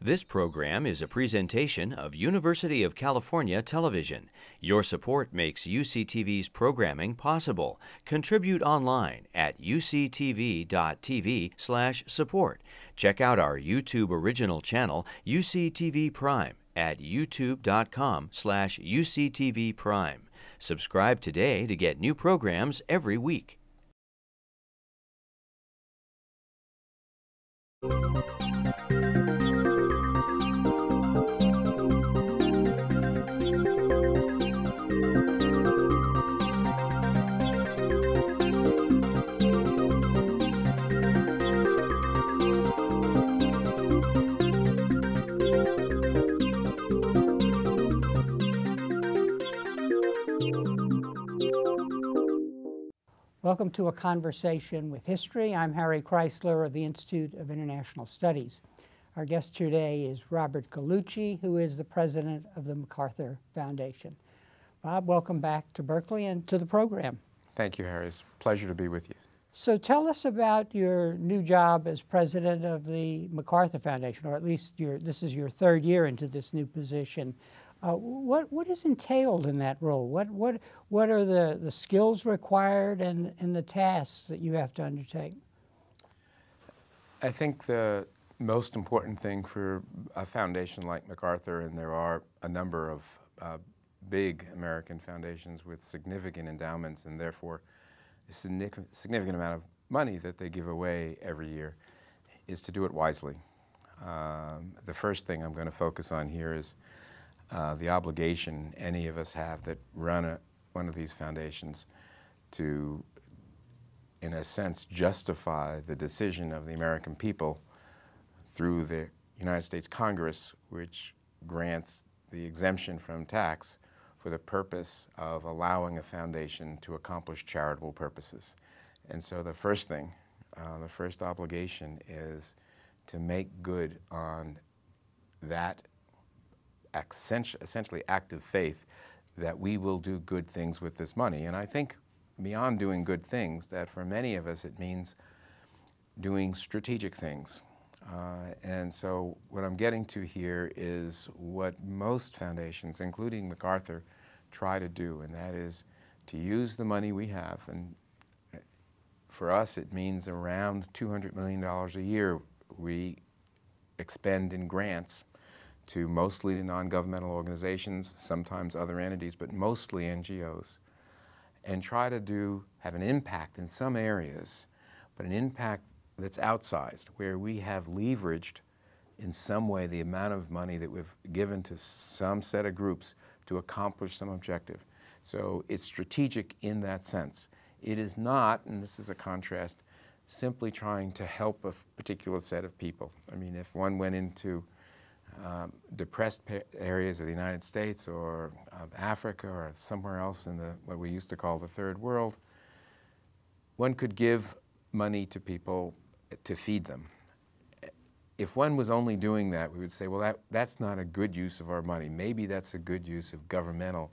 This program is a presentation of University of California Television. Your support makes UCTV's programming possible. Contribute online at uctv.tv/support. Check out our YouTube original channel, UCTV Prime, at youtube.com/UCTV Prime. Subscribe today to get new programs every week. Welcome to A Conversation with History. I'm Harry Kreisler of the Institute of International Studies. Our guest today is Robert Gallucci, who is the president of the MacArthur Foundation. Bob, welcome back to Berkeley and to the program. Thank you, Harry. It's a pleasure to be with you. So tell us about your new job as president of the MacArthur Foundation, or at least this is your third year into this new position. What is entailed in that role? What are the skills required and the tasks that you have to undertake? I think the most important thing for a foundation like MacArthur, and there are a number of big American foundations with significant endowments and therefore a significant amount of money that they give away every year, is to do it wisely. The first thing I'm going to focus on here is the obligation any of us have that run one of these foundations to, in a sense, justify the decision of the American people through the United States Congress, which grants the exemption from tax for the purpose of allowing a foundation to accomplish charitable purposes. And so the first thing, the first obligation is to make good on that essentially active faith that we will do good things with this money. And I think beyond doing good things, that for many of us it means doing strategic things. And so what I'm getting to here is what most foundations, including MacArthur, try to do, and that is to use the money we have. And for us it means around $200 million a year we expend in grants to mostly non-governmental organizations, sometimes other entities, but mostly NGOs, and try to have an impact in some areas, but an impact that's outsized, where we have leveraged in some way the amount of money that we've given to some set of groups to accomplish some objective. So it's strategic in that sense. It is not, and this is a contrast, simply trying to help a particular set of people. I mean, if one went into depressed areas of the United States or Africa or somewhere else in what we used to call the Third World, one could give money to people to feed them. If one was only doing that, we would say, well, that's not a good use of our money. Maybe that's a good use of governmental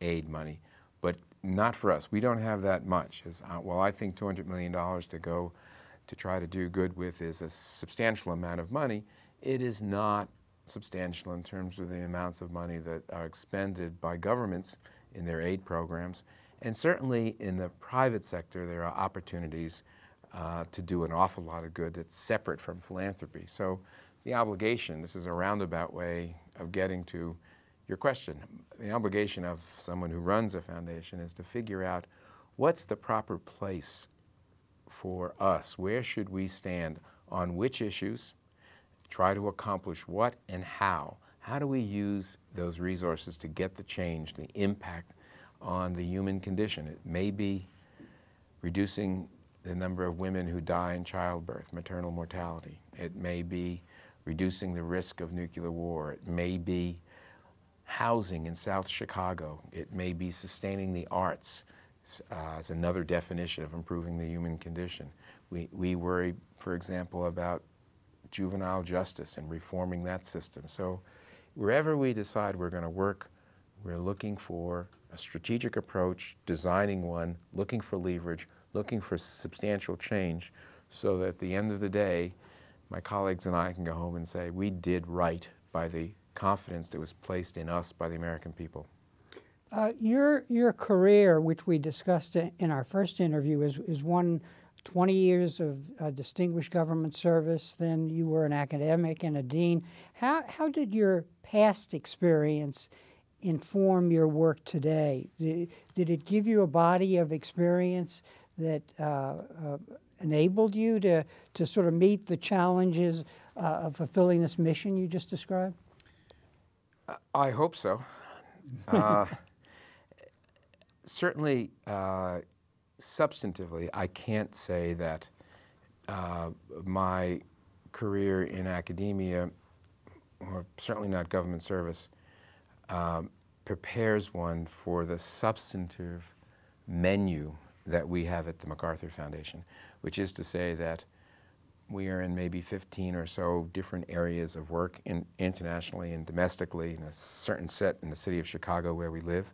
aid money, but not for us. We don't have that much. Well, I think $200 million to go to try to do good with is a substantial amount of money. It is not substantial in terms of the amounts of money that are expended by governments in their aid programs. And certainly in the private sector, there are opportunities to do an awful lot of good that's separate from philanthropy. So the obligation, this is a roundabout way of getting to your question, the obligation of someone who runs a foundation is to figure out what's the proper place for us, where should we stand on which issues, try to accomplish what and how. How do we use those resources to get the change, the impact on the human condition? It may be reducing the number of women who die in childbirth, maternal mortality. It may be reducing the risk of nuclear war. It may be housing in South Chicago. It may be sustaining the arts. It's another definition of improving the human condition. We worry, for example, about juvenile justice and reforming that system. So wherever we decide we're going to work, we're looking for a strategic approach, designing one, looking for leverage, looking for substantial change, so that at the end of the day, my colleagues and I can go home and say we did right by the confidence that was placed in us by the American people. Your career, which we discussed in our first interview, is one 20 years of distinguished government service. Then you were an academic and a dean. How did your past experience inform your work today? Did it give you a body of experience that enabled you to sort of meet the challenges of fulfilling this mission you just described? I hope so. Certainly, substantively, I can't say that my career in academia, or certainly not government service, prepares one for the substantive menu that we have at the MacArthur Foundation, which is to say that we are in maybe 15 or so different areas of work internationally and domestically in a certain set in the city of Chicago where we live.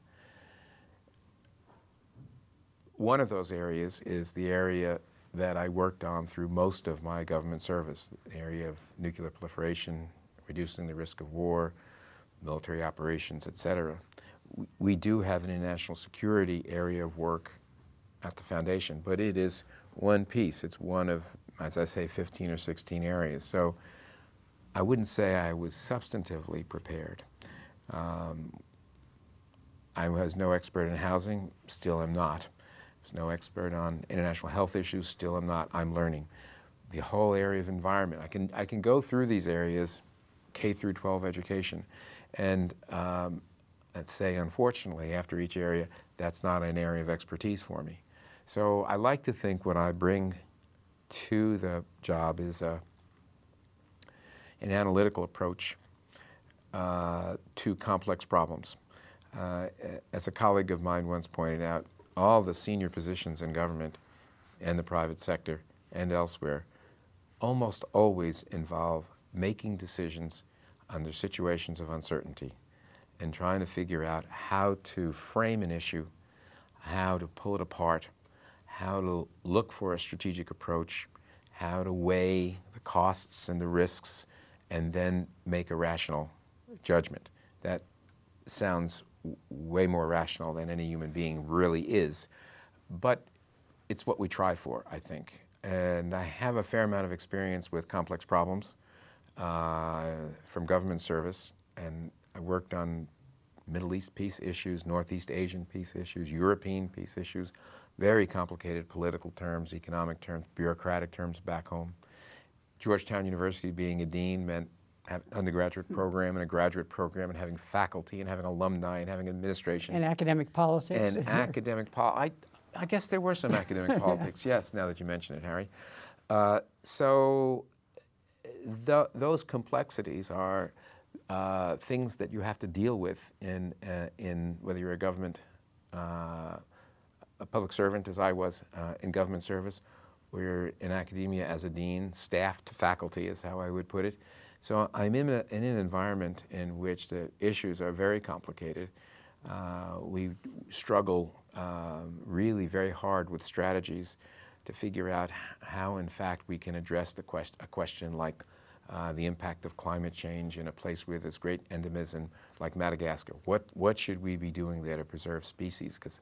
One of those areas is the area that I worked on through most of my government service, the area of nuclear proliferation, reducing the risk of war, military operations, etc. We do have an international security area of work at the Foundation, but it is one piece. It's one of, as I say, 15 or 16 areas. So I wouldn't say I was substantively prepared. I was no expert in housing, still am not. I was no expert on international health issues, still am not. I'm learning. The whole area of environment. I can go through these areas, K through 12 education, and let's say, unfortunately, after each area, that's not an area of expertise for me. So I like to think what I bring to the job is an analytical approach to complex problems. As a colleague of mine once pointed out, all the senior positions in government and the private sector and elsewhere almost always involve making decisions under situations of uncertainty and trying to figure out how to frame an issue, how to pull it apart, how to look for a strategic approach, how to weigh the costs and the risks, and then make a rational judgment. That sounds way more rational than any human being really is, but it's what we try for, I think. And I have a fair amount of experience with complex problems from government service, and I worked on Middle East peace issues, Northeast Asian peace issues, European peace issues, very complicated political terms, economic terms, bureaucratic terms back home. Georgetown University, being a dean, meant having an undergraduate program and a graduate program and having faculty and having alumni and having administration. And academic politics. And academic politics. I guess there were some academic politics, yes, now that you mention it, Harry. So those complexities are things that you have to deal with in whether you're a government, a public servant, as I was in government service, or you're in academia as a dean, staff to faculty is how I would put it. So I'm in an environment in which the issues are very complicated. We struggle really very hard with strategies to figure out how, in fact, we can address the a question like the impact of climate change in a place where there's great endemism, like Madagascar. What should we be doing there to preserve species? Because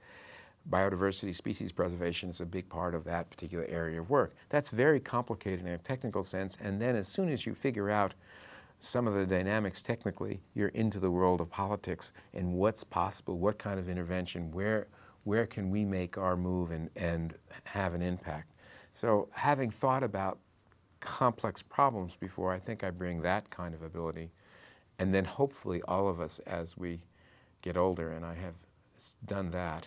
biodiversity, species preservation is a big part of that particular area of work. That's very complicated in a technical sense, and then as soon as you figure out some of the dynamics technically, you're into the world of politics and what's possible, what kind of intervention, where can we make our move and have an impact. So having thought about complex problems before, I think I bring that kind of ability. And then hopefully all of us as we get older, and I have done that,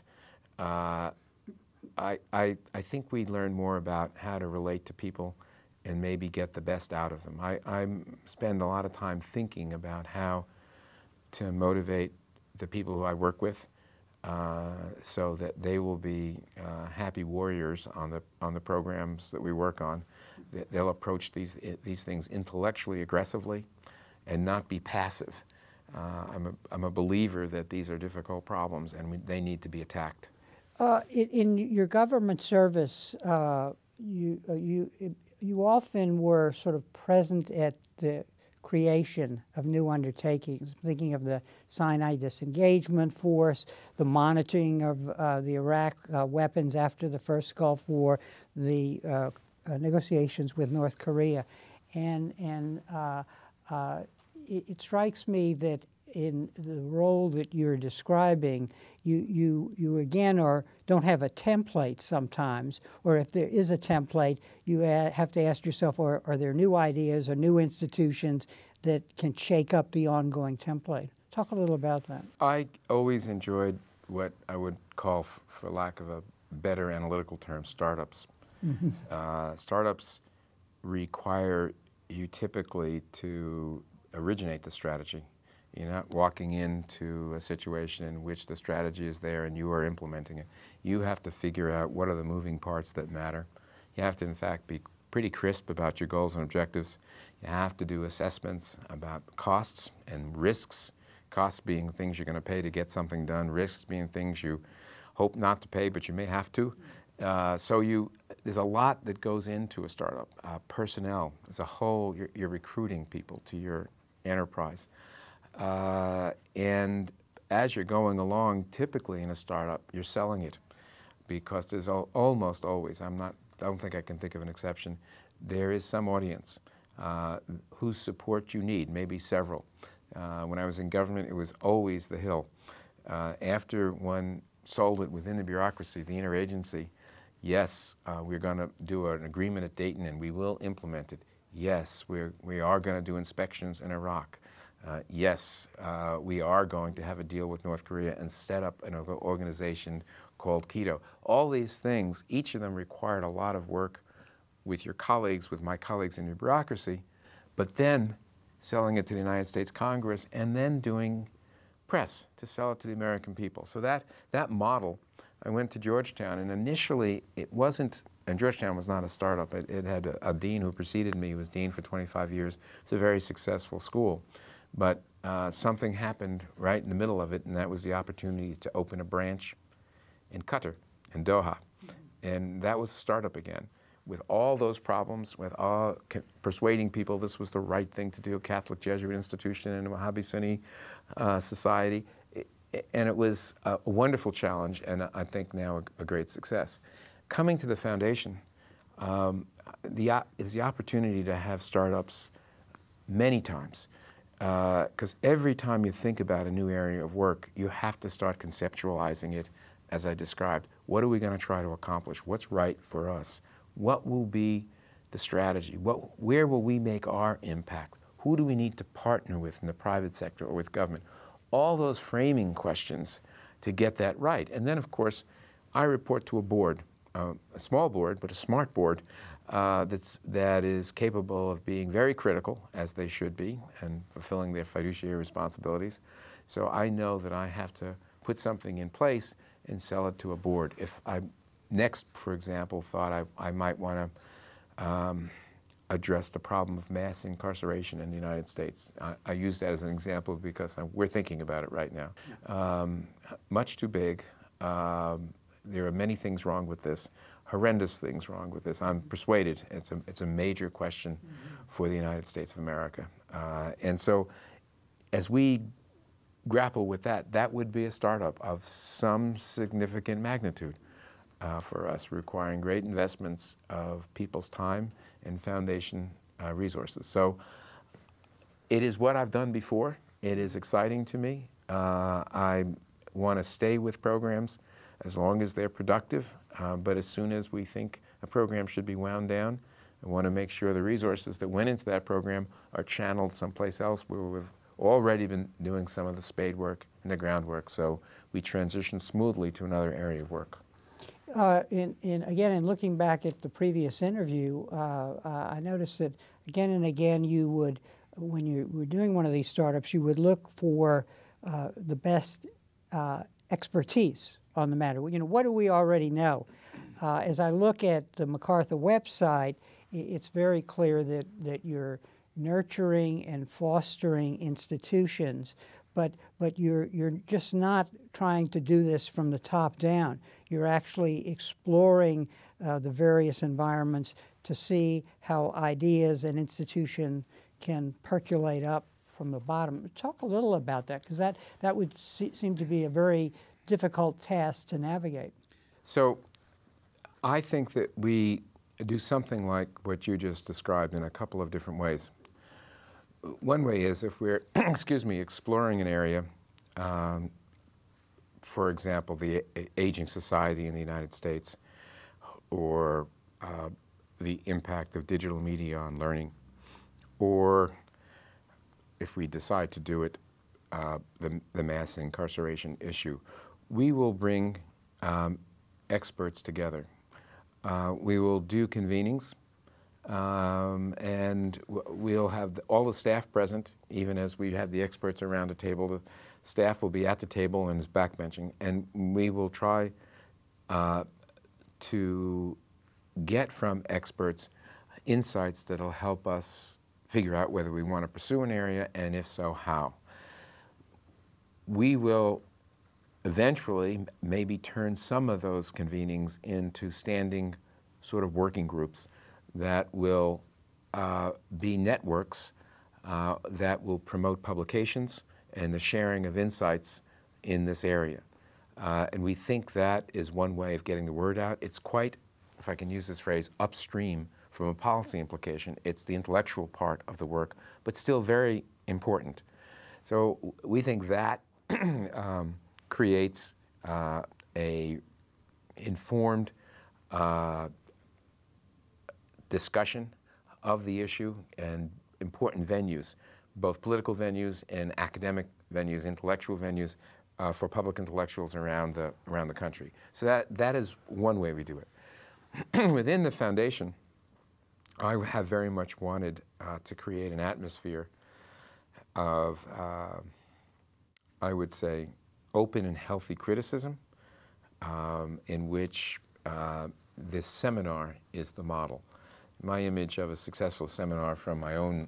I think we learn more about how to relate to people and maybe get the best out of them. I spend a lot of time thinking about how to motivate the people who I work with so that they will be happy warriors on the programs that we work on. They'll approach these things intellectually aggressively and not be passive. I'm a believer that these are difficult problems and they need to be attacked. In your government service, you you often were sort of present at the creation of new undertakings, thinking of the Sinai disengagement force, the monitoring of the Iraq weapons after the first Gulf War, the negotiations with North Korea. And it strikes me that in the role that you're describing, you again don't have a template sometimes, or if there is a template, you have to ask yourself, are there new ideas or new institutions that can shake up the ongoing template? Talk a little about that. I always enjoyed what I would call, for lack of a better analytical term, startups. Mm-hmm. Startups require you typically to originate the strategy. You're not walking into a situation in which the strategy is there and you are implementing it. You have to figure out what are the moving parts that matter. You have to, in fact, be pretty crisp about your goals and objectives. You have to do assessments about costs and risks, costs being things you're going to pay to get something done, risks being things you hope not to pay but you may have to. So there's a lot that goes into a startup. Personnel as a whole, you're recruiting people to your enterprise. And as you're going along, typically in a startup, you're selling it, because there's almost always, I don't think I can think of an exception, there is some audience whose support you need, maybe several. When I was in government, it was always the Hill. After one sold it within the bureaucracy, the interagency, yes, we're going to do an agreement at Dayton and we will implement it. Yes, we are going to do inspections in Iraq. Yes, we are going to have a deal with North Korea and set up an organization called Keto. All these things, each of them required a lot of work with your colleagues, with my colleagues in your bureaucracy, but then selling it to the United States Congress and then doing press to sell it to the American people. So that model, I went to Georgetown, and initially it wasn't, and Georgetown was not a startup. It had a dean who preceded me, who was dean for 25 years. It's a very successful school. But something happened right in the middle of it, and that was the opportunity to open a branch in Qatar, in Doha. And that was a startup again, with all those problems, with all persuading people this was the right thing to do, a Catholic Jesuit institution in a Wahhabi Sunni society. And it was a wonderful challenge, and I think now a great success. Coming to the foundation, is the opportunity to have startups many times. Because every time you think about a new area of work, you have to start conceptualizing it, as I described. What are we going to try to accomplish? What's right for us? What will be the strategy? Where will we make our impact? Who do we need to partner with in the private sector or with government? All those framing questions to get that right. And then, of course, I report to a board, a small board, but a smart board, that is capable of being very critical, as they should be, and fulfilling their fiduciary responsibilities. So I know that I have to put something in place and sell it to a board. If I next, for example, thought I might want to address the problem of mass incarceration in the United States. I use that as an example because we're thinking about it right now. Much too big. There are many things wrong with this. Horrendous things wrong with this. I'm persuaded it's a major question for the United States of America. And so as we grapple with that, that would be a startup of some significant magnitude for us, requiring great investments of people's time and foundation resources. So it is what I've done before. It is exciting to me. I want to stay with programs as long as they're productive. But as soon as we think a program should be wound down, I want to make sure the resources that went into that program are channeled someplace else where we've already been doing some of the spade work and the groundwork, so we transition smoothly to another area of work. Again, in looking back at the previous interview, I noticed that again and again you would, when you were doing one of these startups, you would look for the best expertise on the matter. You know, what do we already know? As I look at the MacArthur website, it's very clear that you're nurturing and fostering institutions, but you're just not trying to do this from the top down. You're actually exploring the various environments to see how ideas and institution can percolate up from the bottom. Talk a little about that, because that would seem to be a very difficult task to navigate. So I think that we do something like what you just described in a couple of different ways. One way is if we're, excuse me, exploring an area, for example, the aging society in the United States, or the impact of digital media on learning, or if we decide to do it, the mass incarceration issue, we will bring experts together. We will do convenings, and we'll have all the staff present, even as we have the experts around a table. The staff will be at the table and is backbenching, and we will try to get from experts insights that will help us figure out whether we want to pursue an area, and if so, how. We will eventually maybe turn some of those convenings into standing sort of working groups that will be networks that will promote publications and the sharing of insights in this area. And we think that is one way of getting the word out. It's quite, if I can use this phrase, upstream from a policy implication. It's the intellectual part of the work, but still very important. So we think that creates a informed discussion of the issue and important venues, both political venues and academic venues, intellectual venues, for public intellectuals around the country. So that is one way we do it. Within the foundation, I have very much wanted to create an atmosphere of, I would say, open and healthy criticism, in which this seminar is the model. My image of a successful seminar from my own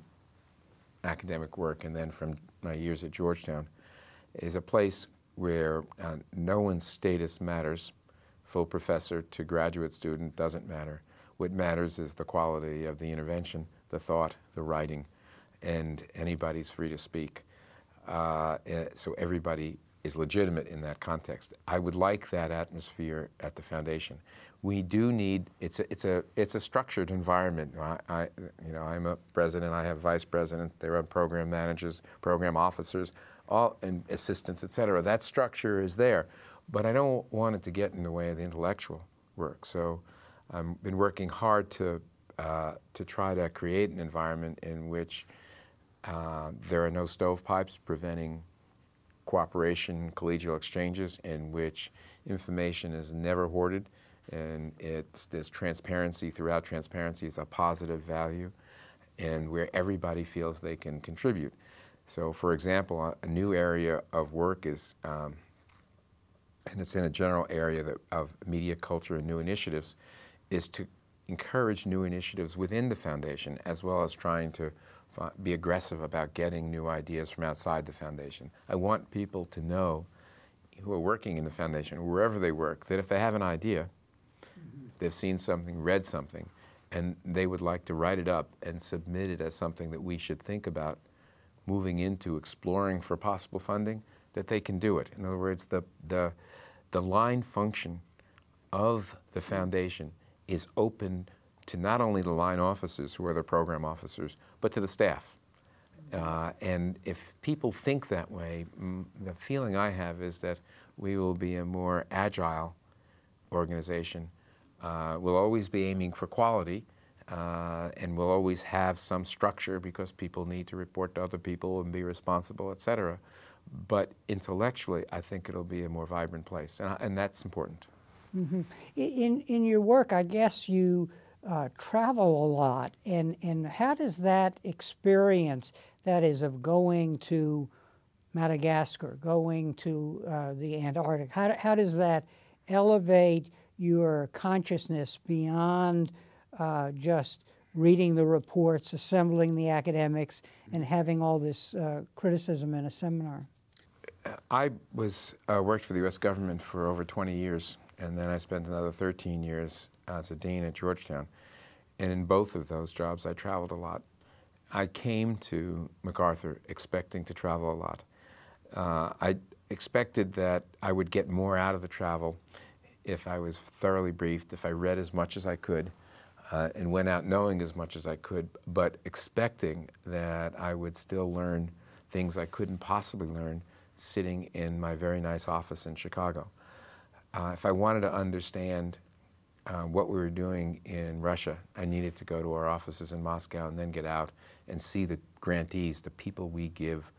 academic work and then from my years at Georgetown is a place where no one's status matters. Full professor to graduate student doesn't matter. What matters is the quality of the intervention, the thought, the writing, and anybody's free to speak. So everybody is legitimate in that context. I would like that atmosphere at the foundation. We do need, it's a structured environment. I'm a president, I have vice president, there are program managers, program officers, all, and assistants, et cetera. That structure is there, but I don't want it to get in the way of the intellectual work. So I've been working hard to try to create an environment in which there are no stovepipes preventing cooperation, collegial exchanges, in which information is never hoarded, and there's transparency throughout. Transparency is a positive value, and where everybody feels they can contribute. So, for example, a new area of work is, and it's in a general area of media culture and new initiatives, is to encourage new initiatives within the foundation, as well as trying to be aggressive about getting new ideas from outside the foundation. I want people to know who are working in the foundation, wherever they work, that if they have an idea, they've seen something, read something, and they would like to write it up and submit it as something that we should think about moving into exploring for possible funding, that they can do it. In other words, the line function of the foundation is open to not only the line officers, who are the program officers, but to the staff. And if people think that way, the feeling I have is that we will be a more agile organization. We'll always be aiming for quality, and we'll always have some structure because people need to report to other people and be responsible, et cetera. But intellectually, I think it'll be a more vibrant place, and that's important. Mm-hmm. In your work, I guess you travel a lot, and how does that experience, that is, of going to Madagascar, going to the Antarctic, how does that elevate your consciousness beyond just reading the reports, assembling the academics, and having all this criticism in a seminar? I was worked for the U.S. government for over 20 years, and then I spent another 13 years as a dean at Georgetown. And in both of those jobs, I traveled a lot. I came to MacArthur expecting to travel a lot. I expected that I would get more out of the travel if I was thoroughly briefed, if I read as much as I could, and went out knowing as much as I could, but expecting that I would still learn things I couldn't possibly learn sitting in my very nice office in Chicago. If I wanted to understand what we were doing in Russia, I needed to go to our offices in Moscow and then get out and see the grantees, the people we give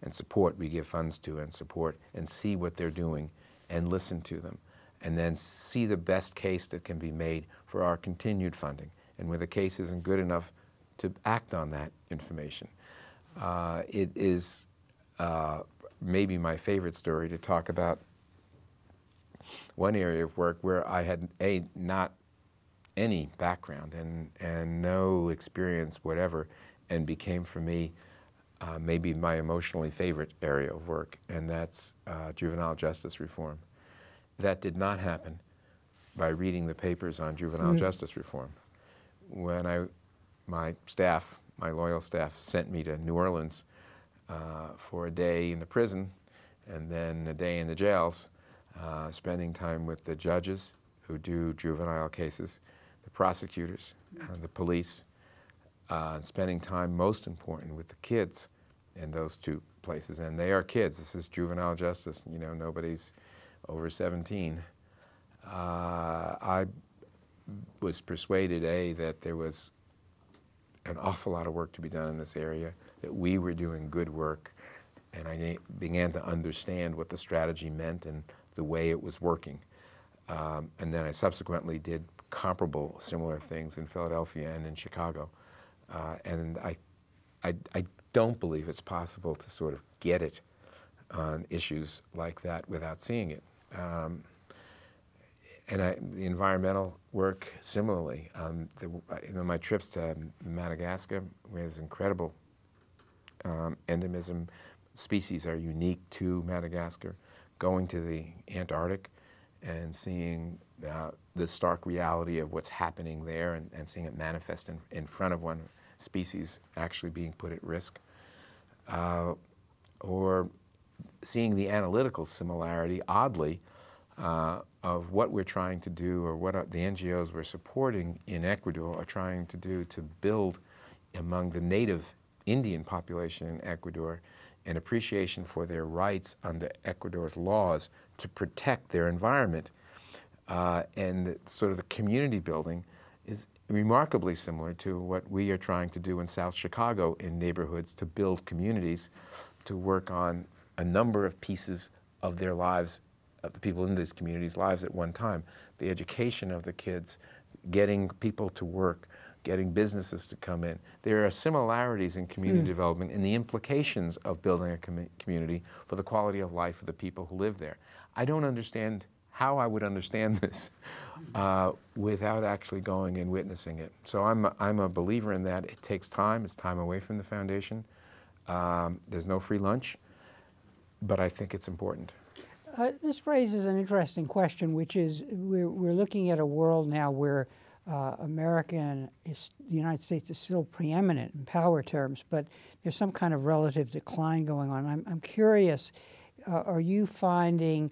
and support, we give funds to and support, and see what they're doing and listen to them, and then see the best case that can be made for our continued funding. And where the case isn't good enough, to act on that information. It is maybe my favorite story to talk about one area of work where I had not any background and no experience whatever, and became for me maybe my emotionally favorite area of work, and that's juvenile justice reform. That did not happen by reading the papers on juvenile justice reform. When my loyal staff, sent me to New Orleans for a day in the prison and then a day in the jails, spending time with the judges who do juvenile cases, the prosecutors, and the police, and spending time, most important, with the kids in those two places. And they are kids. This is juvenile justice. You know, nobody's over 17. I was persuaded, that there was an awful lot of work to be done in this area, that we were doing good work, and I began to understand what the strategy meant and the way it was working. And then I subsequently did comparable, similar things in Philadelphia and in Chicago. And I don't believe it's possible to sort of get it on issues like that without seeing it. The environmental work, similarly. My trips to Madagascar, where there's incredible endemism, species are unique to Madagascar. Going to the Antarctic and seeing the stark reality of what's happening there, and seeing it manifest in front of one, species actually being put at risk. Or seeing the analytical similarity, oddly, of what we're trying to do, or what the NGOs we're supporting in Ecuador are trying to do to build among the native Indian population in Ecuador an appreciation for their rights under Ecuador's laws to protect their environment. And sort of the community building is remarkably similar to what we are trying to do in South Chicago in neighborhoods to build communities to work on a number of pieces of their lives, of the people in these communities' lives at one time. The education of the kids, getting people to work, getting businesses to come in. There are similarities in community development and the implications of building a community for the quality of life of the people who live there. I don't understand how I would understand this without actually going and witnessing it. So I'm a believer in that. It takes time. It's time away from the foundation. There's no free lunch, but I think it's important. This raises an interesting question, which is we're looking at a world now where the United States is still preeminent in power terms, but there's some kind of relative decline going on. I'm curious, are you finding,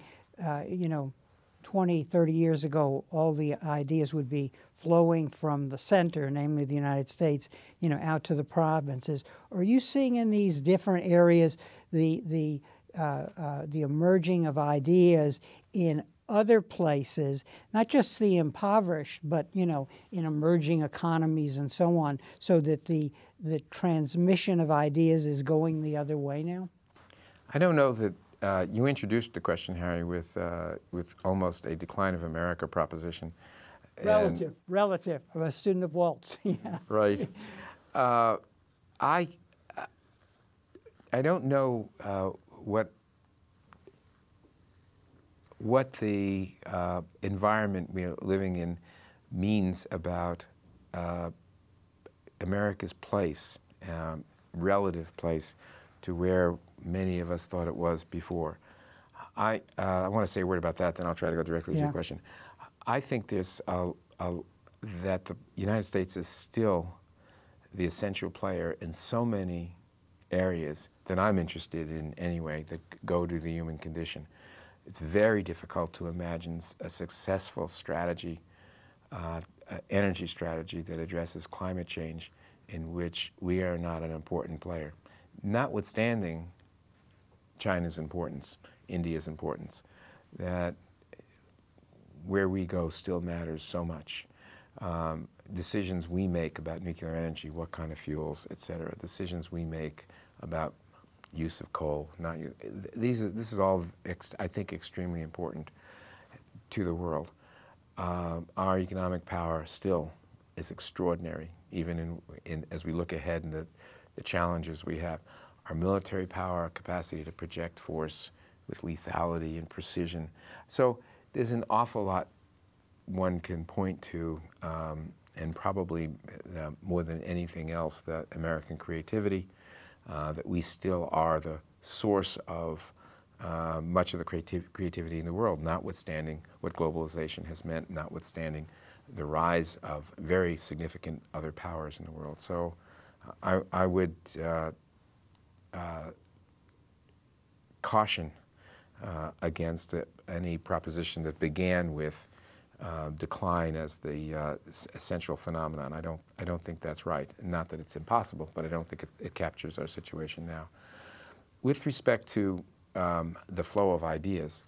20, 30 years ago, all the ideas would be flowing from the center, namely the United States, out to the provinces. Are you seeing in these different areas the emerging of ideas in other places, not just the impoverished, but in emerging economies and so on, so that the transmission of ideas is going the other way now? I don't know that you introduced the question, Harry, with almost a decline of America proposition. Relative. I'm a student of Waltz. Yeah. Right. I don't know. What the environment we're living in means about America's place, relative place, to where many of us thought it was before. I want to say a word about that, then I'll try to go directly to your question. I think there's a, a, that the United States is still the essential player in so many areas that I'm interested in anyway that go to the human condition. It's very difficult to imagine a successful strategy, energy strategy that addresses climate change in which we are not an important player, notwithstanding China's importance, India's importance, that where we go still matters so much. Decisions we make about nuclear energy, what kind of fuels, et cetera, decisions we make about use of coal, not use, this is all, I think, extremely important to the world. Our economic power still is extraordinary, even as we look ahead and the challenges we have. Our military power, our capacity to project force with lethality and precision. So there's an awful lot one can point to, and probably more than anything else, that American creativity, that we still are the source of much of the creativity in the world, notwithstanding what globalization has meant, notwithstanding the rise of very significant other powers in the world. So I would caution against any proposition that began with decline as the essential phenomenon. I don't think that's right. Not that it's impossible, but I don't think it captures our situation now. With respect to the flow of ideas,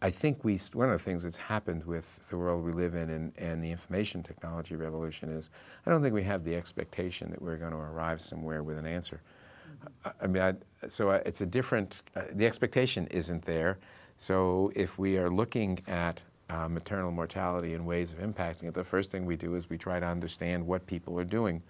I think one of the things that's happened with the world we live in and the information technology revolution is I don't think we have the expectation that we're going to arrive somewhere with an answer. I mean, so it's a different. The expectation isn't there. So if we are looking at maternal mortality and ways of impacting it, the first thing we do is we try to understand what people are doing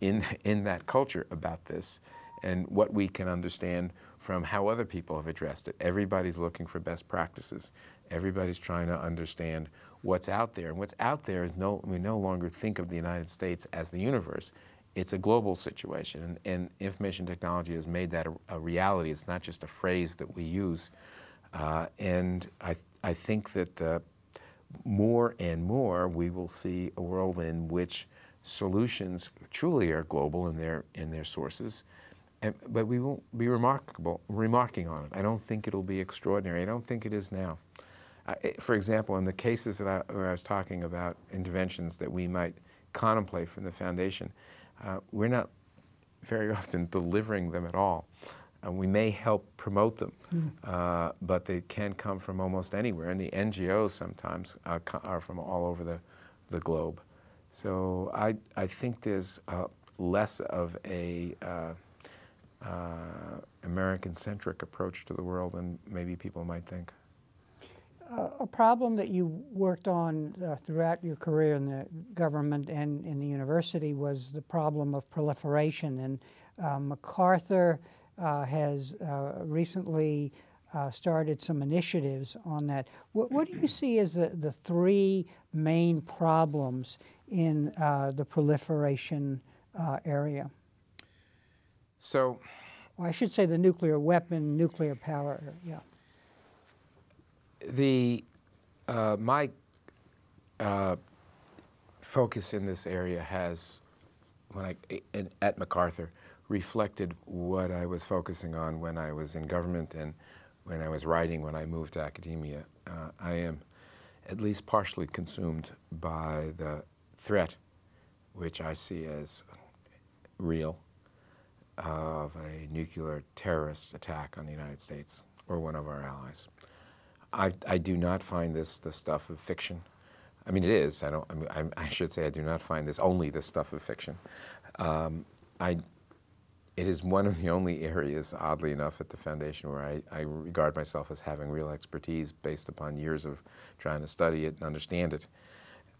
in that culture about this and what we can understand from how other people have addressed it. Everybody's looking for best practices. Everybody's trying to understand what's out there. And what's out there is we no longer think of the United States as the universe. It's a global situation. And information technology has made that a reality. It's not just a phrase that we use. And I think that more and more we will see a world in which solutions truly are global in their sources, but we won't be remarking on it. I don't think it'll be extraordinary. I don't think it is now. For example, in the cases that where I was talking about interventions that we might contemplate from the foundation, we're not very often delivering them at all. And we may help promote them, but they can come from almost anywhere. And the NGOs sometimes are from all over the globe. So I think there's less of a American-centric approach to the world than maybe people might think. A problem that you worked on throughout your career in the government and in the university was the problem of proliferation. And MacArthur has recently started some initiatives on that. What do you see as the three main problems in the proliferation area? So, well, I should say the nuclear weapon, nuclear power. Yeah. My focus in this area has, at MacArthur, reflected what I was focusing on when I was in government and when I was writing, when I moved to academia. I am at least partially consumed by the threat, which I see as real, of a nuclear terrorist attack on the United States or one of our allies. I do not find this the stuff of fiction. I mean, it is. I should say I do not find this only the stuff of fiction. It is one of the only areas, oddly enough, at the foundation where I regard myself as having real expertise based upon years of trying to study it and understand it.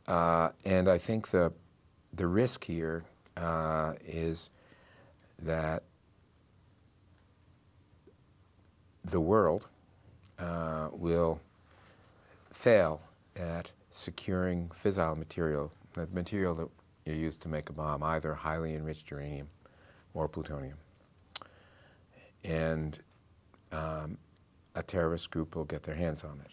And I think the risk here is that the world will fail at securing fissile material, the material that you use to make a bomb, either highly enriched uranium or plutonium. And a terrorist group will get their hands on it.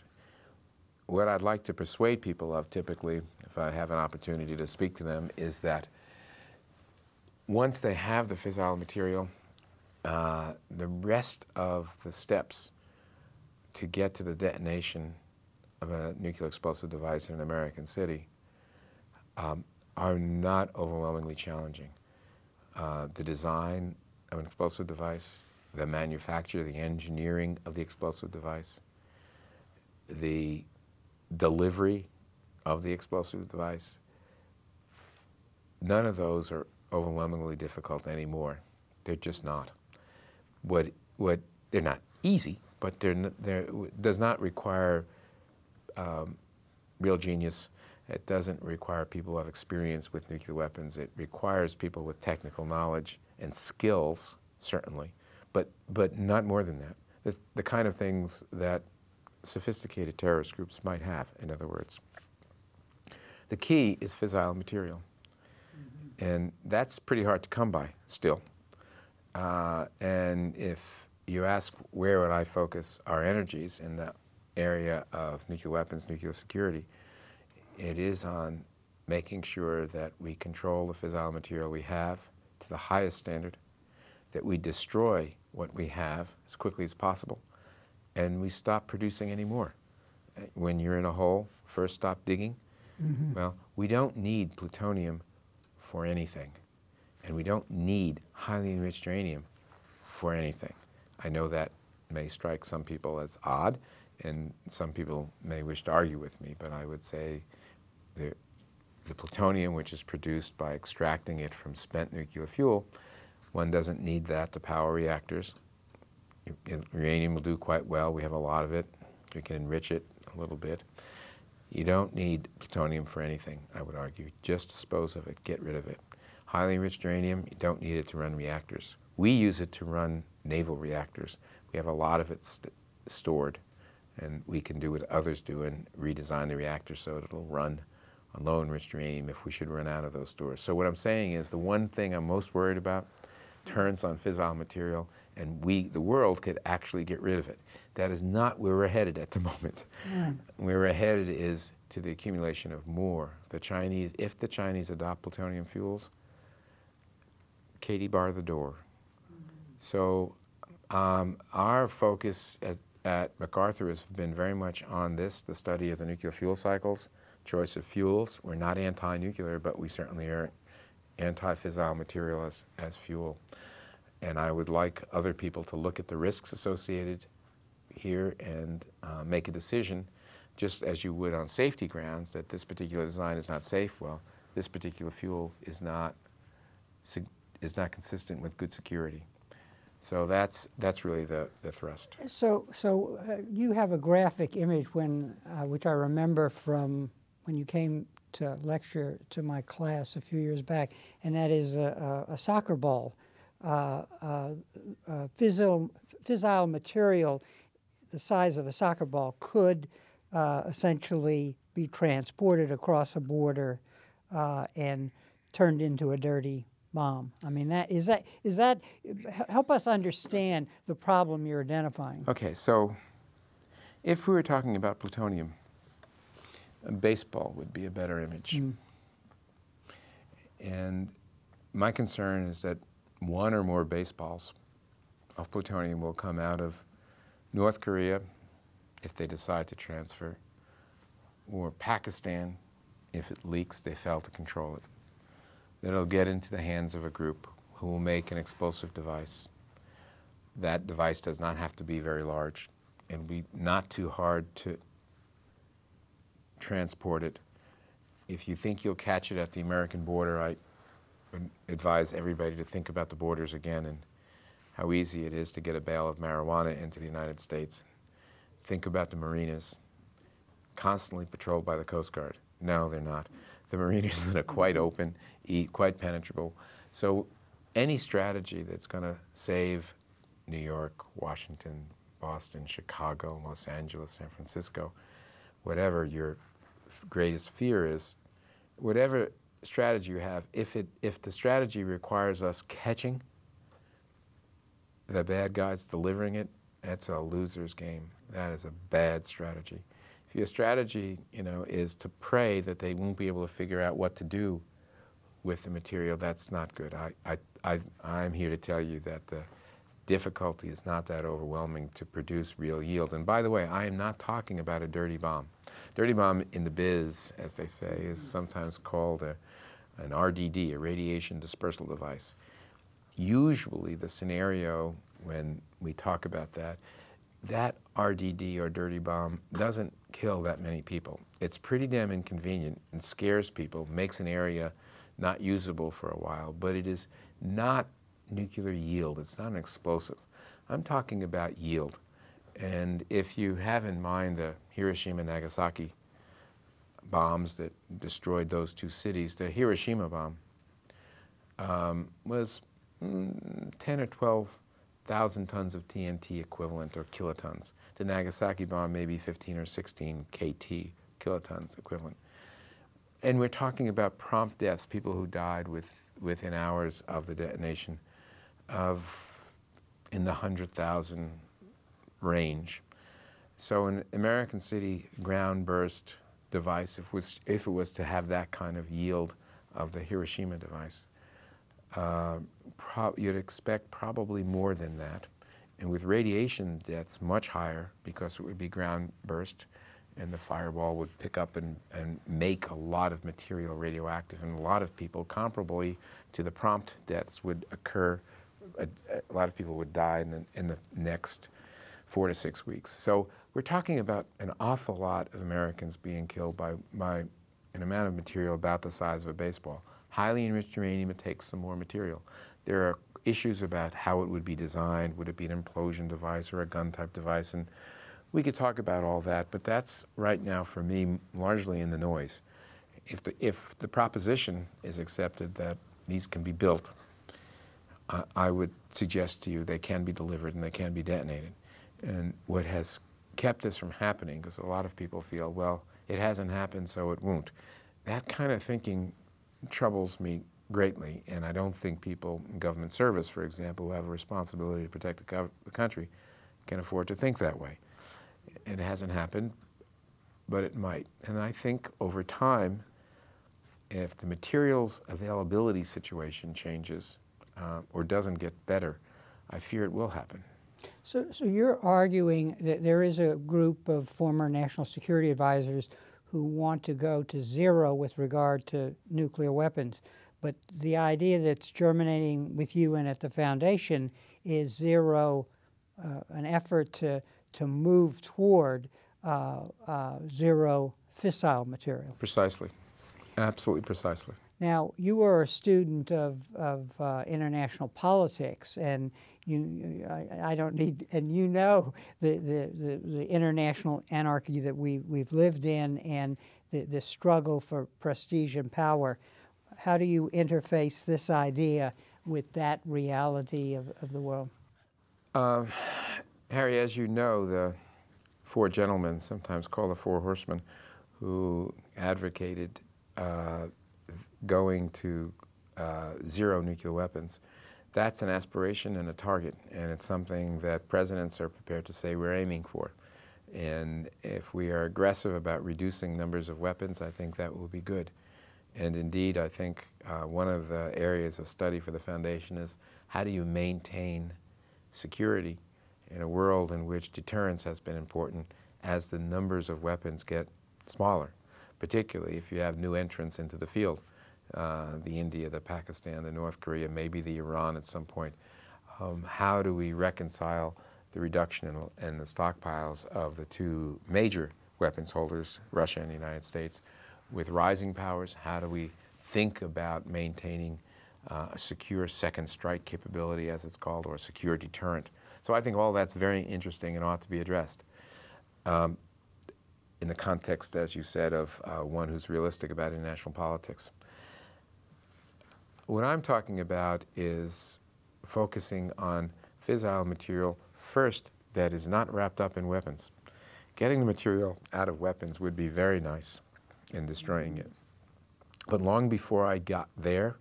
what I'd like to persuade people of typically, if I have an opportunity to speak to them, is that once they have the fissile material, the rest of the steps to get to the detonation of a nuclear explosive device in an American city are not overwhelmingly challenging. The design of an explosive device, the manufacture, the engineering of the explosive device, the delivery of the explosive device, none of those are overwhelmingly difficult anymore. They're just not. What they're not easy, but they're does not require real genius. It doesn't require people who have experience with nuclear weapons. It requires people with technical knowledge and skills, certainly, but not more than that. The kind of things that sophisticated terrorist groups might have, in other words. The key is fissile material. And that's pretty hard to come by still. And if you ask where would I focus our energies in the area of nuclear weapons, nuclear security, it is on making sure that we control the fissile material we have to the highest standard, that we destroy what we have as quickly as possible, and we stop producing any more. When you're in a hole, first stop digging. Mm-hmm. Well, we don't need plutonium for anything, and we don't need highly enriched uranium for anything. I know that may strike some people as odd, and some people may wish to argue with me, but I would say the plutonium, which is produced by extracting it from spent nuclear fuel, one doesn't need that to power reactors. Uranium will do quite well. We have a lot of it. We can enrich it a little bit. You don't need plutonium for anything, I would argue. Just dispose of it. Get rid of it. Highly enriched uranium, you don't need it to run reactors. We use it to run naval reactors. We have a lot of it stored, and we can do what others do and redesign the reactor so it'll run on low enriched uranium if we should run out of those stores. So what I'm saying is the one thing I'm most worried about turns on fissile material, and we, the world, could actually get rid of it. That is not where we're headed at the moment. Mm. Where we're headed is to the accumulation of more. The Chinese, if the Chinese adopt plutonium fuels, Katie barred the door. Mm. So our focus at MacArthur has been very much on this, the study of the nuclear fuel cycles, choice of fuels. We're not anti-nuclear, but we certainly are anti-fissile material as fuel. And I would like other people to look at the risks associated here and make a decision, just as you would on safety grounds, that this particular design is not safe. Well, this particular fuel is not consistent with good security. So that's really the thrust. So you have a graphic image which I remember from when you came to lecture to my class a few years back, and that is a soccer ball, fissile material the size of a soccer ball could essentially be transported across a border and turned into a dirty bomb. I mean, that help us understand the problem you're identifying. Okay, so if we were talking about plutonium, a baseball would be a better image. Mm. And my concern is that one or more baseballs of plutonium will come out of North Korea, if they decide to transfer, or Pakistan, if it leaks, they fail to control it. It'll get into the hands of a group who will make an explosive device. That device does not have to be very large. It'll be not too hard to transport it. If you think you'll catch it at the American border, I would advise everybody to think about the borders again and how easy it is to get a bale of marijuana into the United States. Think about the marinas, constantly patrolled by the Coast Guard. No, they're not. The marinas that are quite open, quite penetrable. So any strategy that's going to save New York, Washington, Boston, Chicago, Los Angeles, San Francisco, whatever your greatest fear is, whatever strategy you have, if the strategy requires us catching the bad guys delivering it, that's a loser's game. That is a bad strategy. If your strategy, is to pray that they won't be able to figure out what to do with the material, that's not good. I'm here to tell you that the difficulty is not that overwhelming to produce real yield. And by the way, I am not talking about a dirty bomb. Dirty bomb in the biz, as they say, is sometimes called an RDD, a radiation dispersal device. Usually the scenario when we talk about that RDD or dirty bomb doesn't kill that many people. It's pretty damn inconvenient and scares people, makes an area not usable for a while, but it is not nuclear yield. It's not an explosive. I'm talking about yield. And if you have in mind the Hiroshima and Nagasaki bombs that destroyed those two cities, the Hiroshima bomb was 10 or 12,000 tons of TNT equivalent, or kilotons. The Nagasaki bomb maybe 15 or 16 KT, kilotons equivalent. And we're talking about prompt deaths, people who died within hours of the detonation, in the 100,000 range. So an American city ground burst device, if it was to have that kind of yield of the Hiroshima device, you'd expect probably more than that. And with radiation deaths much higher, because it would be ground burst, and the fireball would pick up and make a lot of material radioactive, and a lot of people, comparably to the prompt deaths, would occur. A lot of people would die in the next 4 to 6 weeks. So we're talking about an awful lot of Americans being killed by an amount of material about the size of a baseball. Highly enriched uranium, it takes some more material. There are issues about how it would be designed. Would it be an implosion device or a gun-type device? And we could talk about all that, but that's right now for me largely in the noise. If the proposition is accepted that these can be built, I would suggest to you they can be delivered and they can be detonated. And what has kept this from happening, because a lot of people feel, well, it hasn't happened, so it won't. That kind of thinking troubles me greatly, and I don't think people in government service, for example, who have a responsibility to protect the country, can afford to think that way. It hasn't happened, but it might. And I think over time, if the materials availability situation changes or doesn't get better, I fear it will happen. So you're arguing that there is a group of former national security advisors who want to go to zero with regard to nuclear weapons. But the idea that's germinating with you and at the foundation is zero, an effort to move toward zero fissile material. Precisely. Absolutely precisely. Now, you were a student of international politics, and I don't need, and you know the international anarchy that we've lived in, and the struggle for prestige and power. How do you interface this idea with that reality of the world? Harry, as you know, the four gentlemen, sometimes called the four horsemen, who advocated going to zero nuclear weapons, that's an aspiration and a target, and it's something that presidents are prepared to say we're aiming for. And if we are aggressive about reducing numbers of weapons, I think that will be good. And indeed, I think one of the areas of study for the foundation is how do you maintain security in a world in which deterrence has been important as the numbers of weapons get smaller, particularly if you have new entrants into the field, the India, the Pakistan, the North Korea, maybe the Iran at some point. How do we reconcile the reduction in the stockpiles of the two major weapons holders, Russia and the United States, with rising powers? How do we think about maintaining a secure second strike capability, as it's called, or a secure deterrent? So I think all that's very interesting and ought to be addressed in the context, as you said, of one who's realistic about international politics. What I'm talking about is focusing on fissile material first that is not wrapped up in weapons. Getting the material out of weapons would be very nice in destroying it. But long before I got there,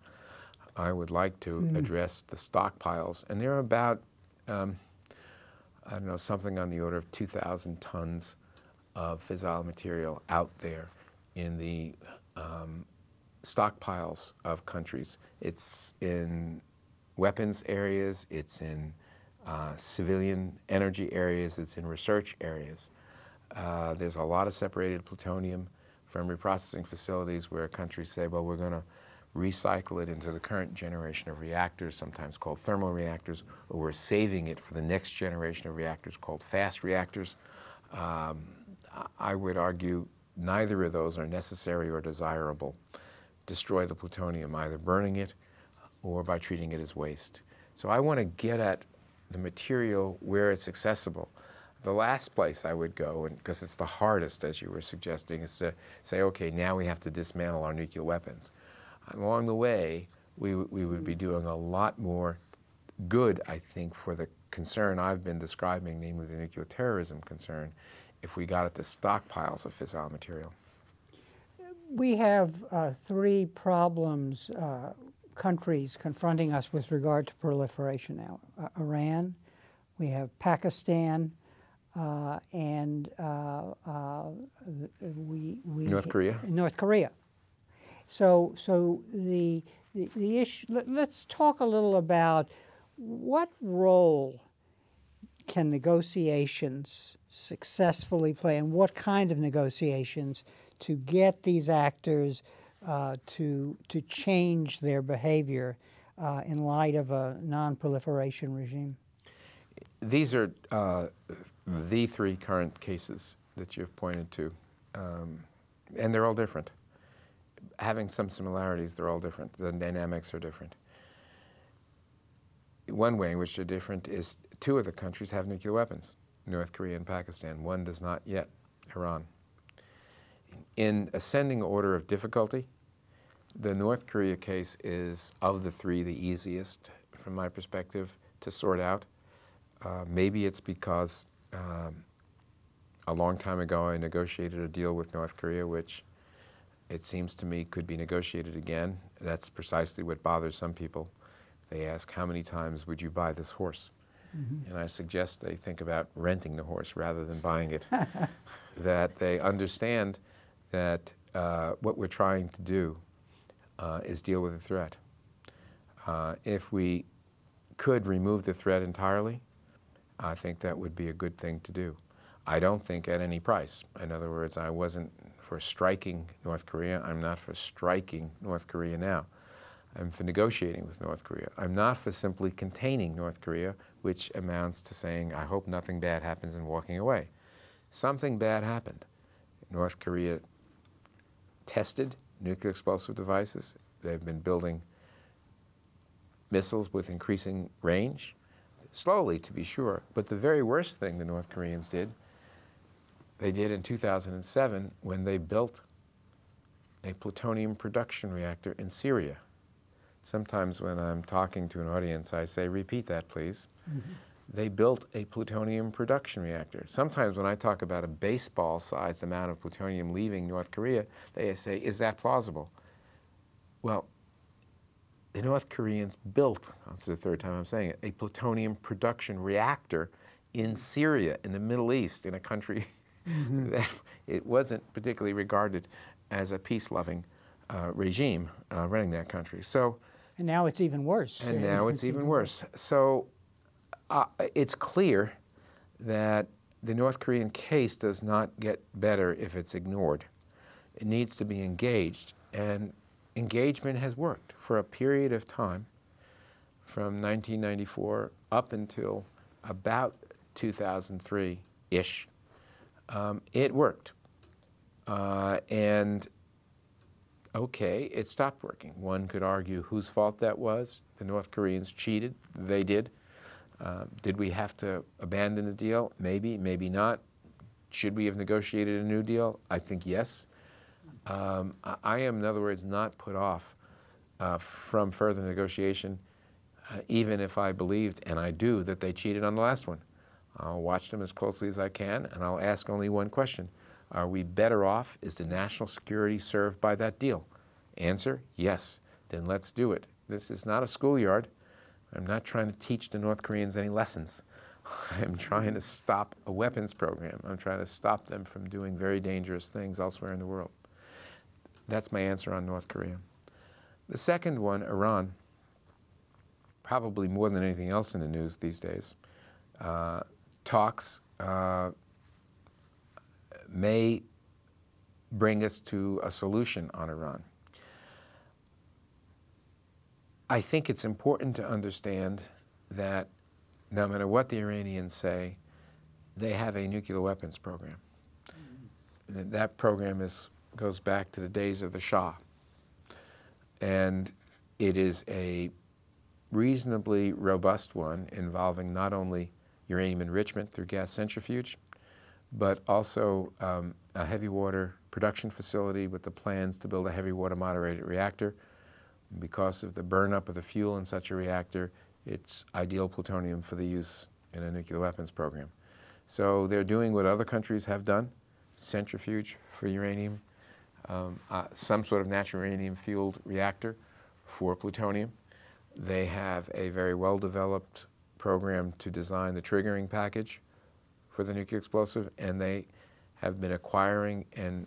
I would like to address the stockpiles. And there are about, I don't know, something on the order of 2,000 tons of fissile material out there in the stockpiles of countries. It's in weapons areas, it's in civilian energy areas, it's in research areas. There's a lot of separated plutonium from reprocessing facilities where countries say, well, we're going to recycle it into the current generation of reactors, sometimes called thermal reactors, or we're saving it for the next generation of reactors called fast reactors. I would argue neither of those are necessary or desirable. Destroy the plutonium, either burning it or by treating it as waste. So I want to get at the material where it's accessible. The last place I would go, and because it's the hardest, as you were suggesting, is to say, okay, now we have to dismantle our nuclear weapons. Along the way, we would be doing a lot more good, I think, for the concern I've been describing, namely the nuclear terrorism concern, if we got at the stockpiles of fissile material. We have three problems, countries confronting us with regard to proliferation now. Iran, we have Pakistan, and North Korea. North Korea. So the issue, let's talk a little about what role can negotiations successfully play, and what kind of negotiations to get these actors to change their behavior in light of a non-proliferation regime? These are the three current cases that you've pointed to, and they're all different. Having some similarities, they're all different. The dynamics are different. One way in which they're different is two of the countries have nuclear weapons, North Korea and Pakistan. One does not yet, Iran. In ascending order of difficulty, the North Korea case is, of the three, the easiest, from my perspective, to sort out. Maybe it's because a long time ago I negotiated a deal with North Korea, which it seems to me could be negotiated again. That's precisely what bothers some people. They ask, how many times would you buy this horse? Mm-hmm. And I suggest they think about renting the horse rather than buying it. That they understand that what we're trying to do is deal with a threat. If we could remove the threat entirely, I think that would be a good thing to do. I don't think at any price. In other words, I wasn't for striking North Korea. I'm not for striking North Korea now. I'm for negotiating with North Korea. I'm not for simply containing North Korea, which amounts to saying, I hope nothing bad happens, and walking away. Something bad happened. North Korea tested nuclear explosive devices. They've been building missiles with increasing range, slowly to be sure. But the very worst thing the North Koreans did, they did in 2007 when they built a plutonium production reactor in Syria. Sometimes when I'm talking to an audience, I say, repeat that, please. Mm-hmm. They built a plutonium production reactor. Sometimes when I talk about a baseball-sized amount of plutonium leaving North Korea, they say, is that plausible? Well, the North Koreans built, that's the third time I'm saying it, a plutonium production reactor in Syria, in the Middle East, in a country mm-hmm. that it wasn't particularly regarded as a peace-loving regime running that country. So. And now it's even worse. And now it's even worse. So it's clear that the North Korean case does not get better if it's ignored. It needs to be engaged, and engagement has worked for a period of time from 1994 up until about 2003-ish. It worked. And okay, it stopped working. One could argue whose fault that was. The North Koreans cheated. They did. Did we have to abandon the deal? Maybe, maybe not. Should we have negotiated a new deal? I think yes. I am, in other words, not put off from further negotiation, even if I believed, and I do, that they cheated on the last one. I'll watch them as closely as I can, and I'll ask only one question. Are we better off? Is the national security served by that deal? Answer, yes. Then let's do it. This is not a schoolyard. I'm not trying to teach the North Koreans any lessons. I'm trying to stop a weapons program. I'm trying to stop them from doing very dangerous things elsewhere in the world. That's my answer on North Korea. The second one, Iran, probably more than anything else in the news these days, talks may bring us to a solution on Iran. I think it's important to understand that no matter what the Iranians say, they have a nuclear weapons program. Mm-hmm. That program goes back to the days of the Shah. And it is a reasonably robust one involving not only uranium enrichment through gas centrifuge, but also a heavy water production facility with the plans to build a heavy water moderated reactor. Because of the burn-up of the fuel in such a reactor, it's ideal plutonium for the use in a nuclear weapons program. So they're doing what other countries have done, centrifuge for uranium, some sort of natural uranium-fueled reactor for plutonium. They have a very well-developed program to design the triggering package for the nuclear explosive, and they have been acquiring and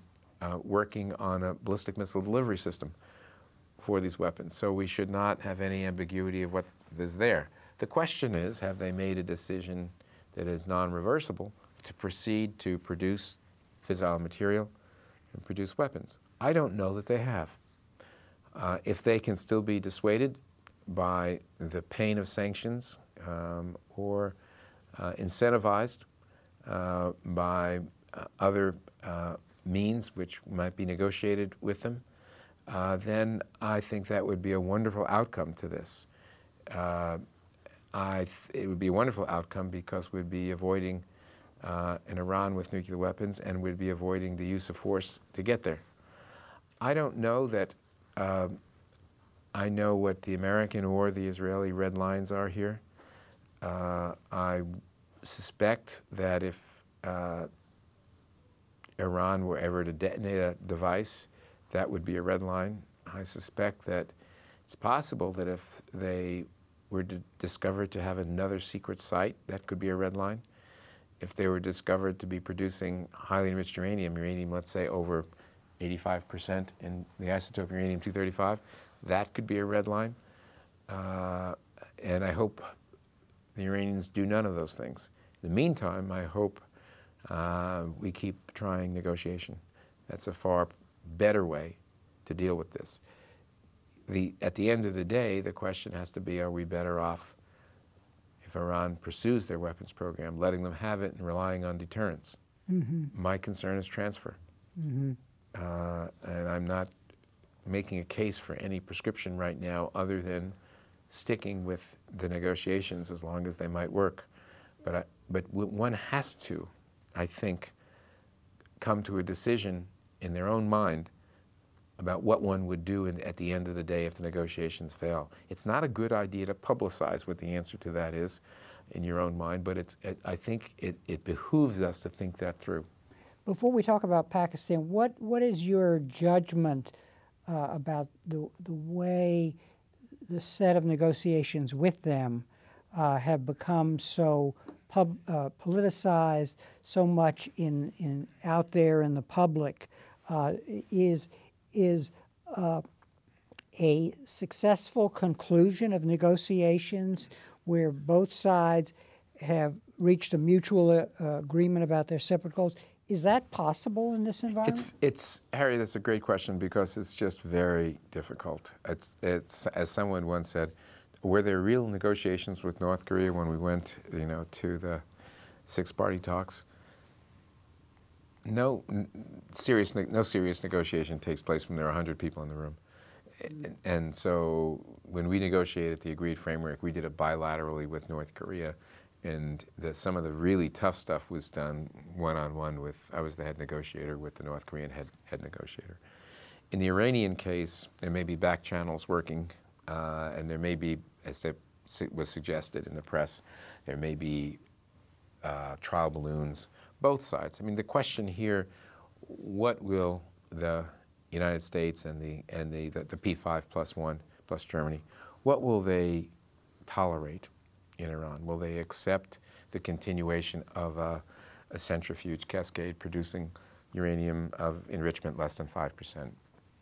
working on a ballistic missile delivery system for these weapons. So we should not have any ambiguity of what is there. The question is, have they made a decision that is non-reversible to proceed to produce fissile material and produce weapons? I don't know that they have. If they can still be dissuaded by the pain of sanctions or incentivized by other means which might be negotiated with them, then I think that would be a wonderful outcome to this. It would be a wonderful outcome because we'd be avoiding an Iran with nuclear weapons, and we'd be avoiding the use of force to get there. I don't know that I know what the American or the Israeli red lines are here. I suspect that if Iran were ever to detonate a device, that would be a red line. I suspect that it's possible that if they were discovered to have another secret site, that could be a red line. If they were discovered to be producing highly enriched uranium, let's say over 85% in the isotope uranium-235, that could be a red line. And I hope the Iranians do none of those things. In the meantime, I hope we keep trying negotiation. That's a far better way to deal with this. At the end of the day, the question has to be, are we better off if Iran pursues their weapons program, letting them have it and relying on deterrence? Mm-hmm. My concern is transfer. Mm-hmm. And I'm not making a case for any prescription right now other than sticking with the negotiations as long as they might work. But one has to, I think, come to a decision in their own mind about what one would do at the end of the day if the negotiations fail. It's not a good idea to publicize what the answer to that is in your own mind, but I think it behooves us to think that through. Before we talk about Pakistan, what is your judgment about the way the set of negotiations with them have become so politicized, so much in out there in the public? Is a successful conclusion of negotiations where both sides have reached a mutual agreement about their separate goals, is that possible in this environment? Harry, that's a great question because it's just very difficult. It's as someone once said, were there real negotiations with North Korea when we went, to the six-party talks? No serious negotiation takes place when there are 100 people in the room. And so when we negotiated the agreed framework, we did it bilaterally with North Korea. And some of the really tough stuff was done one-on-one with, I was the head negotiator with the North Korean head negotiator. In the Iranian case, there may be back channels working, and there may be, as was suggested in the press, there may be trial balloons. Both sides. I mean, the question here: what will the United States and the P5 plus one plus Germany, what will they tolerate in Iran? Will they accept the continuation of a centrifuge cascade producing uranium of enrichment less than 5%,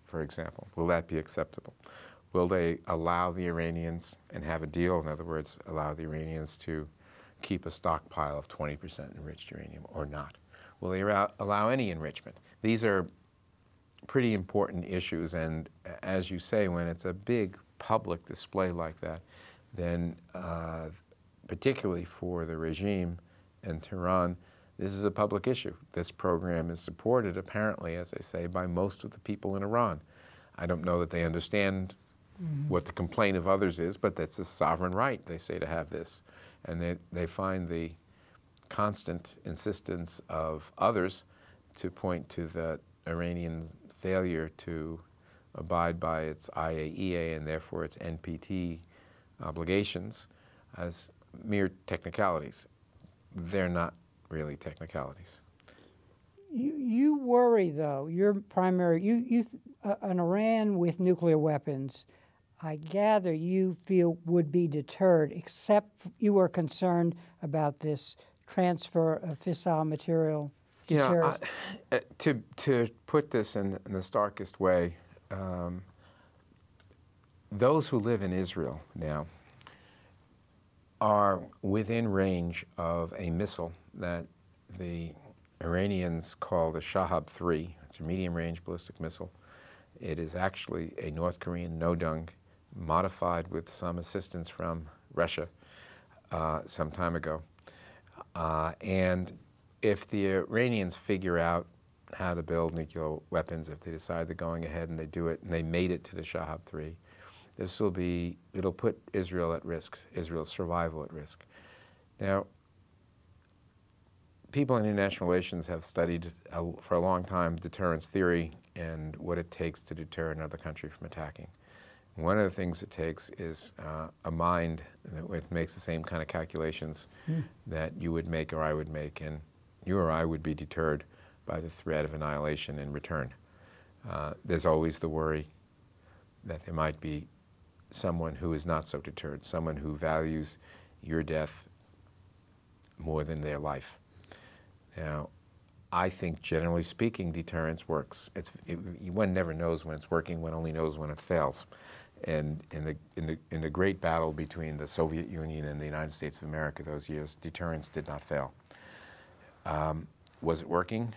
for example? Will that be acceptable? Will they allow the Iranians and have a deal, in other words, allow the Iranians to keep a stockpile of 20% enriched uranium or not? Will they allow any enrichment? These are pretty important issues, and as you say, when it's a big public display like that, then particularly for the regime in Tehran, this is a public issue. This program is supported, apparently, as I say, by most of the people in Iran. I don't know that they understand what the complaint of others is, but that's a sovereign right, they say, to have this. And they find the constant insistence of others to point to the Iranian failure to abide by its IAEA and therefore its NPT obligations as mere technicalities. They're not really technicalities. You worry, though, your primary, an Iran with nuclear weapons, I gather you feel would be deterred, except you are concerned about this transfer of fissile material. You know, to put this in the starkest way, those who live in Israel now are within range of a missile that the Iranians call the Shahab-3. It's a medium-range ballistic missile. It is actually a North Korean nodung modified with some assistance from Russia some time ago. And if the Iranians figure out how to build nuclear weapons, if they decide they're going ahead and they do it, and they made it to the Shahab-3, it'll put Israel at risk, Israel's survival at risk. Now, people in international relations have studied for a long time deterrence theory and what it takes to deter another country from attacking. And one of the things it takes is a mind that makes the same kind of calculations that you would make or I would make, and you or I would be deterred by the threat of annihilation in return. There's always the worry that there might be someone who is not so deterred, someone who values your death more than their life. Now, I think, generally speaking, deterrence works. One never knows when it's working. One only knows when it fails. And in the great battle between the Soviet Union and the United States of America those years, deterrence did not fail. Was it working?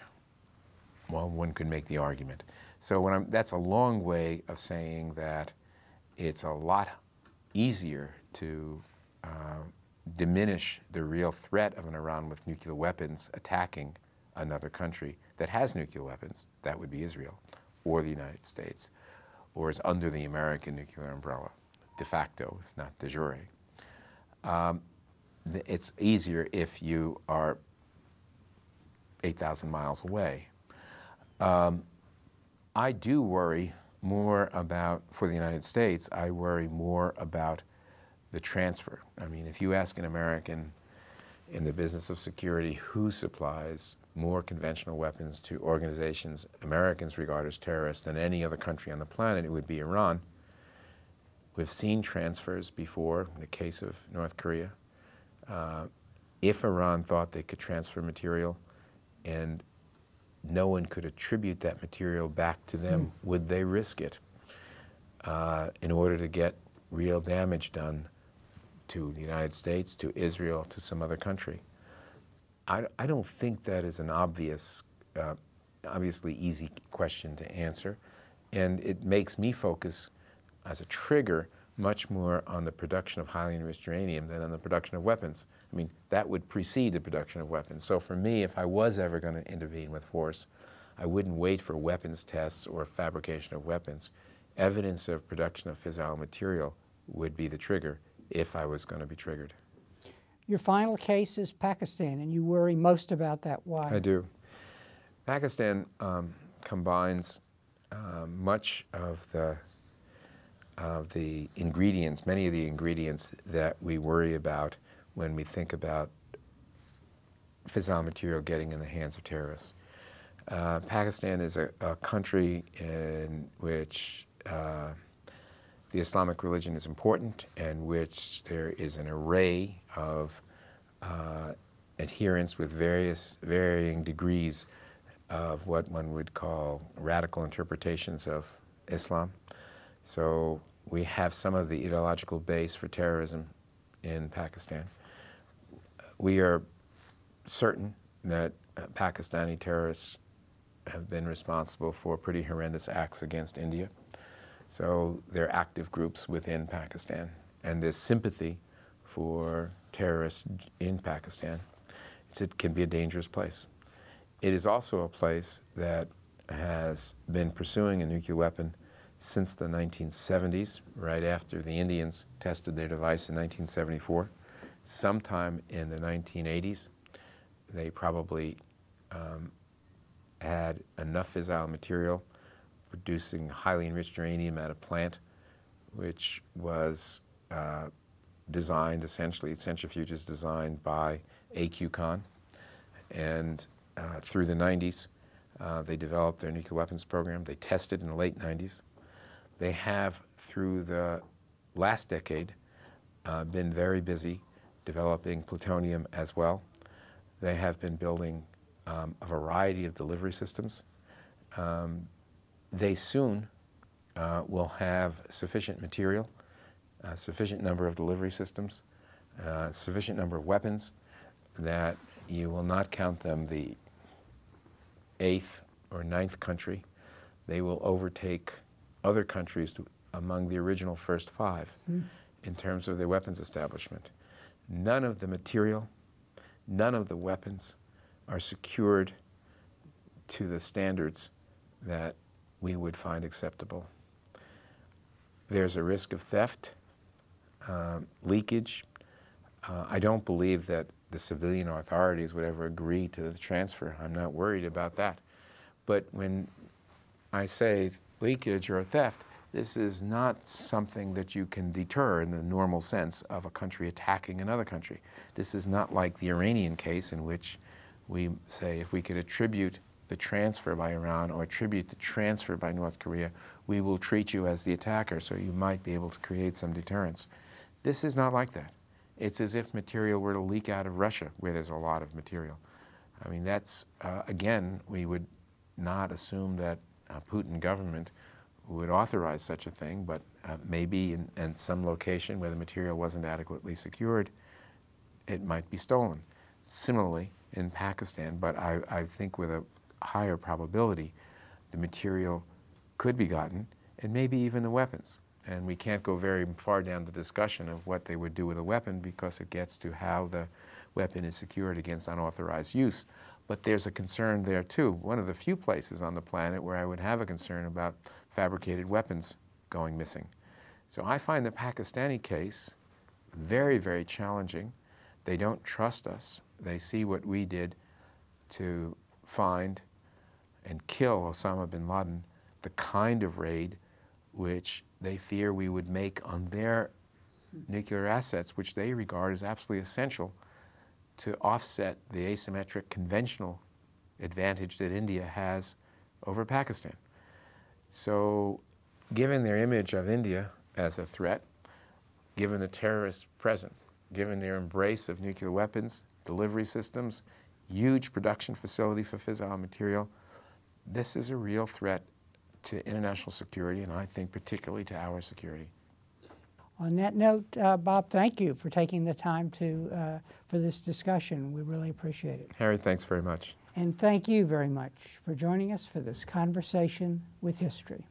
Well, one could make the argument. So that's a long way of saying that it's a lot easier to diminish the real threat of an Iran with nuclear weapons attacking another country that has nuclear weapons. That would be Israel or the United States, or is under the American nuclear umbrella, de facto, if not de jure. It's easier if you are 8,000 miles away. I do worry more about, for the United States, I worry more about the transfer. I mean, if you ask an American in the business of security who supplies more conventional weapons to organizations Americans regard as terrorists than any other country on the planet, it would be Iran. We've seen transfers before in the case of North Korea. If Iran thought they could transfer material and no one could attribute that material back to them, would they risk it in order to get real damage done to the United States, to Israel, to some other country? I don't think that is an obviously easy question to answer, and it makes me focus as a trigger much more on the production of highly enriched uranium than on the production of weapons. I mean, that would precede the production of weapons. So for me, if I was ever going to intervene with force, I wouldn't wait for weapons tests or fabrication of weapons. Evidence of production of fissile material would be the trigger if I was going to be triggered. Your final case is Pakistan, and you worry most about that. Why? I do. Pakistan combines much of the ingredients, many of the ingredients that we worry about when we think about fissile material getting in the hands of terrorists. Pakistan is a country in which the Islamic religion is important, and which there is an array of adherents with varying degrees of what one would call radical interpretations of Islam. So we have some of the ideological base for terrorism in Pakistan. We are certain that Pakistani terrorists have been responsible for pretty horrendous acts against India. So they're active groups within Pakistan, and there's sympathy for terrorists in Pakistan. It can be a dangerous place. It is also a place that has been pursuing a nuclear weapon since the 1970s, right after the Indians tested their device in 1974. Sometime in the 1980s, they probably had enough fissile material producing highly enriched uranium at a plant which was designed, essentially, centrifuges designed by A.Q. Khan. And through the 90s, they developed their nuclear weapons program. They tested in the late 90s. They have, through the last decade, been very busy developing plutonium as well. They have been building a variety of delivery systems. They soon will have sufficient material, a sufficient number of delivery systems, sufficient number of weapons that you will not count them the 8th or 9th country. They will overtake other countries among the original first 5 in terms of their weapons establishment. None of the material, none of the weapons are secured to the standards that we would find acceptable. There's a risk of theft, leakage. I don't believe that the civilian authorities would ever agree to the transfer. I'm not worried about that. But when I say leakage or theft, this is not something that you can deter in the normal sense of a country attacking another country. This is not like the Iranian case, in which we say if we could attribute the transfer by Iran or attribute the transfer by North Korea, we will treat you as the attacker, so you might be able to create some deterrence. This is not like that. It's as if material were to leak out of Russia, where there's a lot of material. I mean, that's, again, we would not assume that Putin government would authorize such a thing, but maybe in some location where the material wasn't adequately secured, it might be stolen. Similarly, in Pakistan, but I think with a higher probability, the material could be gotten, and maybe even the weapons. And we can't go very far down the discussion of what they would do with a weapon, because it gets to how the weapon is secured against unauthorized use. But there's a concern there too. One of the few places on the planet where I would have a concern about fabricated weapons going missing. So I find the Pakistani case very, very challenging. They don't trust us. They see what we did to find and kill Osama bin Laden, the kind of raid which they fear we would make on their nuclear assets, which they regard as absolutely essential to offset the asymmetric conventional advantage that India has over Pakistan. So given their image of India as a threat, given the terrorists present, given their embrace of nuclear weapons, delivery systems, huge production facility for fissile material, this is a real threat to international security, and I think particularly to our security. On that note, Bob, thank you for taking the time to for this discussion. We really appreciate it. Harry, thanks very much. And thank you very much for joining us for this conversation with history.